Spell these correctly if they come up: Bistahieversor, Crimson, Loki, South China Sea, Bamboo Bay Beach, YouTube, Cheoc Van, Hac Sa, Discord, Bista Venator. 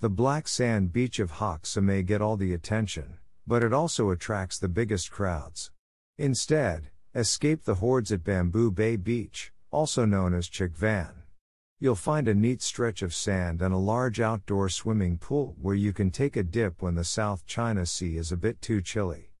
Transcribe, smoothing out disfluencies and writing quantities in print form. The black sand beach of Hac Sa may get all the attention, but it also attracts the biggest crowds. Instead, escape the hordes at Bamboo Bay Beach, also known as Cheoc Van. You'll find a neat stretch of sand and a large outdoor swimming pool where you can take a dip when the South China Sea is a bit too chilly.